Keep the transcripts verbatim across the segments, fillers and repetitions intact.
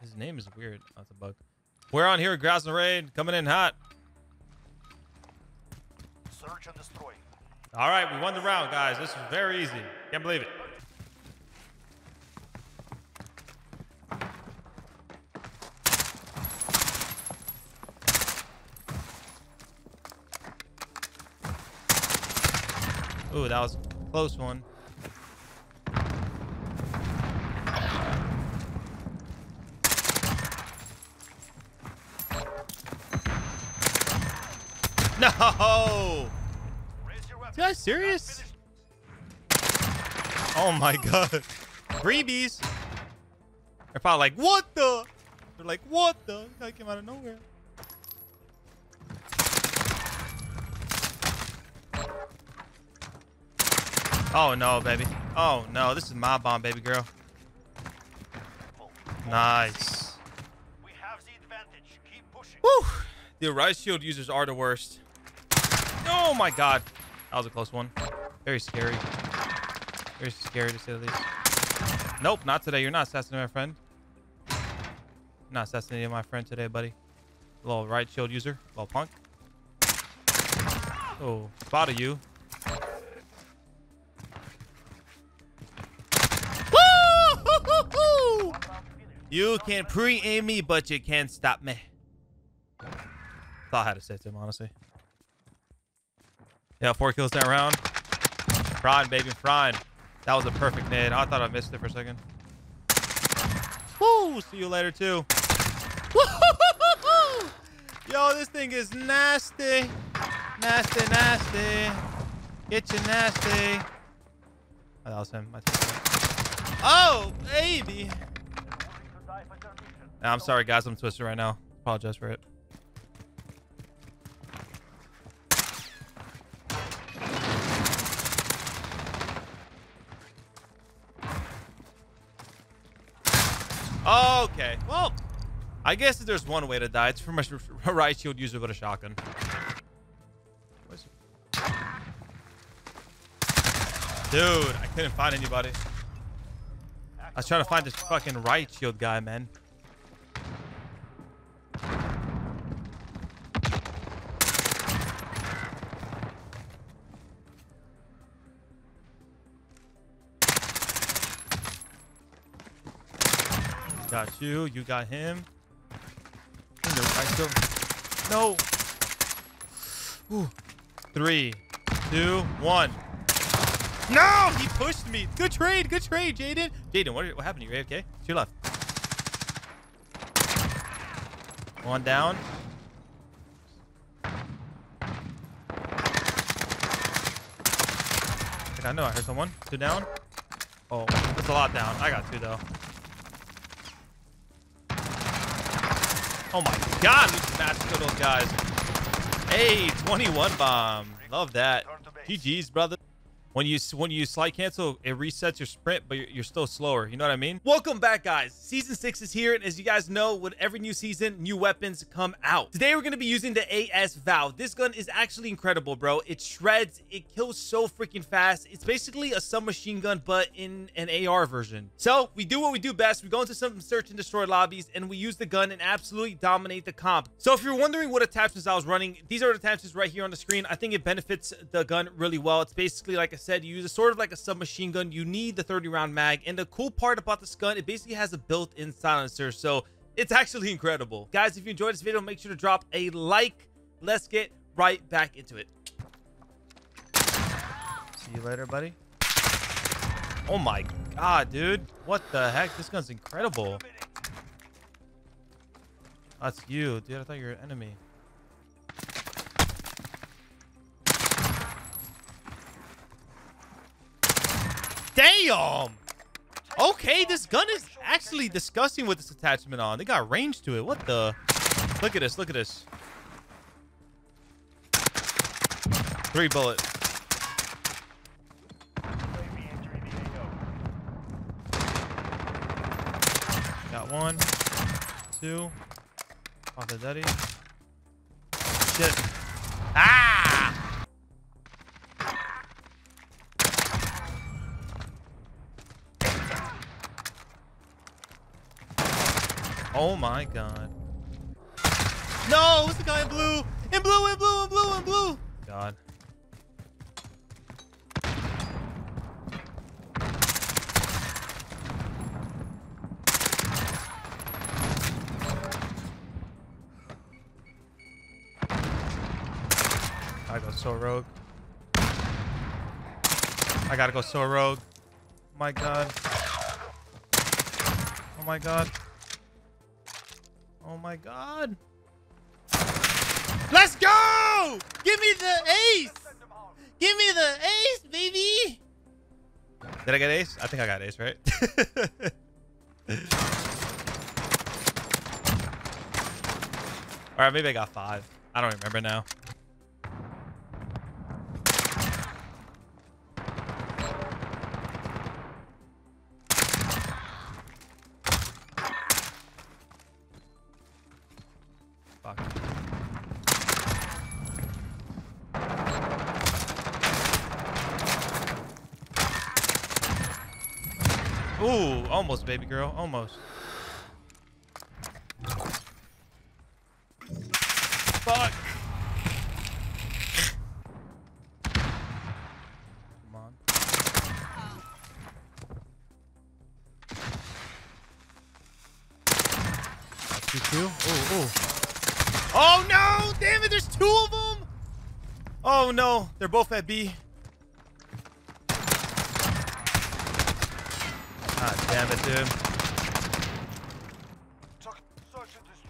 His name is weird. Oh, that's a bug. We're on here at Grass Raid. Coming in hot. Search and destroy. All right, we won the round, guys. This was very easy. Can't believe it. Ooh, that was a close one. No! Is that serious? Oh my god. Freebies. They're probably like, what the? They're like, what the? That came out of nowhere. Oh no, baby. Oh no, this is my bomb, baby girl. Nice. We have the advantage. Keep pushing. Woo! The Arise Shield users are the worst. Oh my god. That was a close one. Very scary. Very scary to say the least. Nope, not today. You're not assassinating my friend. Not assassinating my friend today, buddy. Little right shield user. Little punk. Oh, bother you. You can pre-aim me, but you can't stop me. Thought I had to say to him, honestly. Yeah, four kills that round. Frying, baby, frying. That was a perfect nade. I thought I missed it for a second. Woo! See you later, too. Yo, this thing is nasty. Nasty, nasty. Get you nasty. Oh, that was him. Oh, baby. Nah, I'm sorry, guys. I'm twisted right now. Apologize for it. Okay. Well, I guess if there's one way to die, it's from a right shield user with a shotgun. Dude, I couldn't find anybody. I was trying to find this fucking right shield guy, man. Got you. You got him. No. Ooh. Three, two, one. No! He pushed me. Good trade. Good trade, Jaden. Jaden, what, what happened to you? A F K? To your left. One down. I know I heard someone. Two down. Oh, that's a lot down. I got two, though. Oh my god, we just massacred those guys. Hey, twenty-one bomb. Love that. G G's, brother. When you when you slide cancel, it resets your sprint, but you're, you're still slower. You know what I mean? Welcome back, guys. Season six is here, and as you guys know, with every new season, new weapons come out. Today, we're going to be using the A S Val. This gun is actually incredible, bro. It shreds. It kills so freaking fast. It's basically a submachine gun, but in an A R version. So we do what we do best. We go into some search and destroy lobbies, and we use the gun and absolutely dominate the comp. So if you're wondering what attachments I was running, these are the attachments right here on the screen. I think it benefits the gun really well. It's basically, like I said, you use a sort of like a submachine gun. You need the thirty round mag, and the cool part about this gun, it basically has a built-in silencer, so it's actually incredible. Guys, if you enjoyed this video, make sure to drop a like. Let's get right back into it. See you later, buddy. Oh my god, dude, what the heck? This gun's incredible. That's you, dude. I thought you were an enemy. Damn! Okay, this gun is actually disgusting with this attachment on. They got range to it. What the? Look at this. Look at this. Three bullet. Got one. Two. Off the daddy. Shit. Ah! Oh my god. No, it's the guy in blue! In blue, in blue, in blue, in blue! God. I go so rogue. I gotta go so rogue. My god. Oh my god. Oh my god. Let's go! Give me the ace! Give me the ace, baby! Did I get ace? I think I got ace, right? Alright, maybe I got five. I don't remember now. Ooh, almost, baby girl. Almost. Fuck. Come on. Two, two. Ooh, ooh. Oh, no. Damn it. There's two of them. Oh, no. They're both at B. God damn it, dude.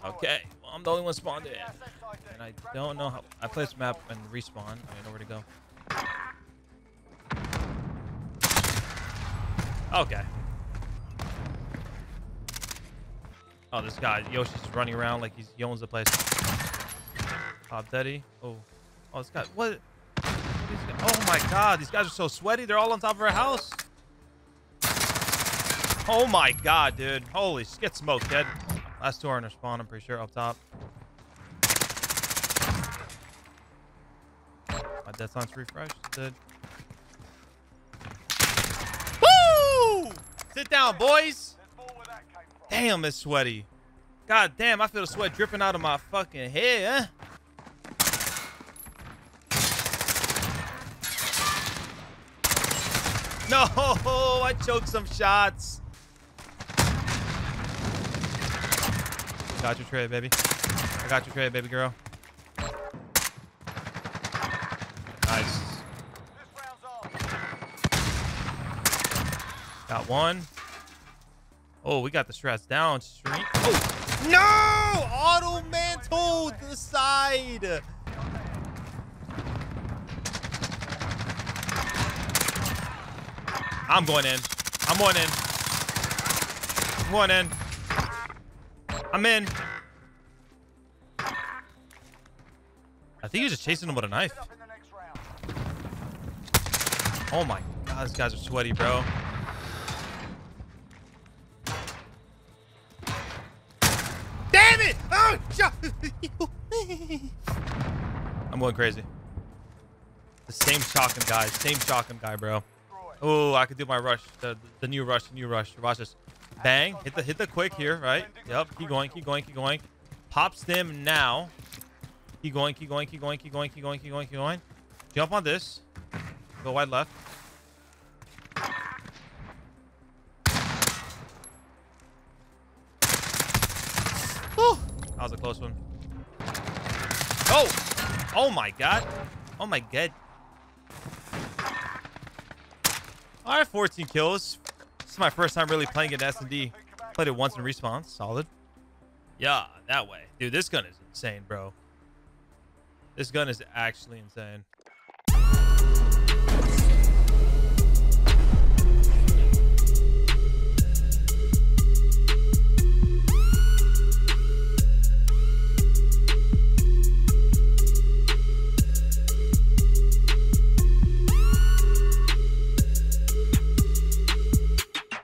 Okay, well, I'm the only one spawned in. And I don't know how. I play this map and respawn. I don't know where to go. Okay. Oh, this guy, Yoshi's running around like he's, he owns the place. Pop Daddy. Oh. Oh, this guy. What? Oh my god, these guys are so sweaty. They're all on top of our house. Oh my god, dude. Holy shit, get smoked, dead. Last two are in their spawn, I'm pretty sure, up top. My death time's refreshed, dude. Woo! Sit down, boys. Damn, it's sweaty. God damn, I feel the sweat dripping out of my fucking head, huh? No, I choked some shots. Got your trade, baby. I got your trade, baby girl. Nice. This round's off. Got one. Oh, we got the strats down. Street. Oh. No! Auto mantle to the side. I'm going in. I'm going in. I'm going in. I'm in. I think he's just chasing him with a knife. Oh my god, these guys are sweaty, bro. Damn it! Oh, I'm going crazy. The same shotgun guy, same shotgun guy, bro. Oh, I could do my rush, the the new rush, the new rush. Watch this. Bang, hit the hit the quick here, right? Yep, keep going, keep going, keep going. Pop stim now. Keep going, keep going, keep going, keep going, keep going, keep going, keep going. Jump on this. Go wide left. Whew. That was a close one. Oh! Oh my god. Oh my god. Alright, fourteen kills. This is my first time really playing an S and D. Played it once in respawn. Solid. Yeah, that way. Dude, this gun is insane, bro. This gun is actually insane.